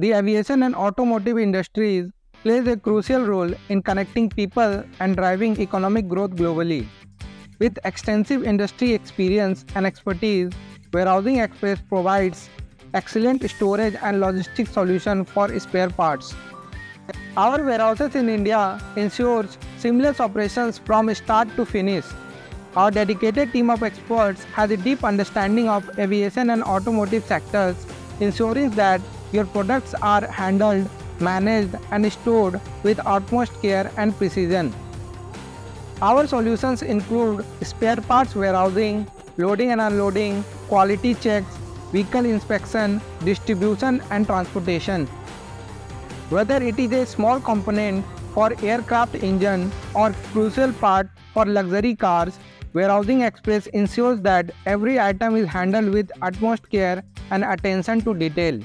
The aviation and automotive industries plays a crucial role in connecting people and driving economic growth globally. With extensive industry experience and expertise, Warehousing Express provides excellent storage and logistics solutions for spare parts. Our warehouses in India ensures seamless operations from start to finish. Our dedicated team of experts has a deep understanding of aviation and automotive sectors, ensuring that your products are handled, managed and stored with utmost care and precision. Our solutions include spare parts warehousing, loading and unloading, quality checks, vehicle inspection, distribution and transportation. Whether it is a small component for aircraft engine or crucial part for luxury cars, Warehousing Express ensures that every item is handled with utmost care and attention to detail.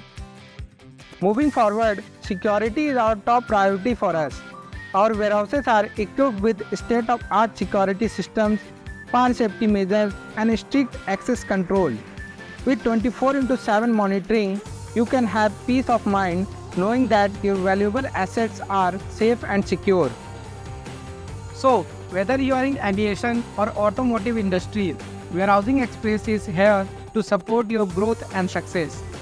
Moving forward, security is our top priority for us. Our warehouses are equipped with state-of-the-art security systems, fire safety measures and strict access control. With 24/7 monitoring, you can have peace of mind knowing that your valuable assets are safe and secure. So, whether you are in aviation or automotive industry, Warehousing Express is here to support your growth and success.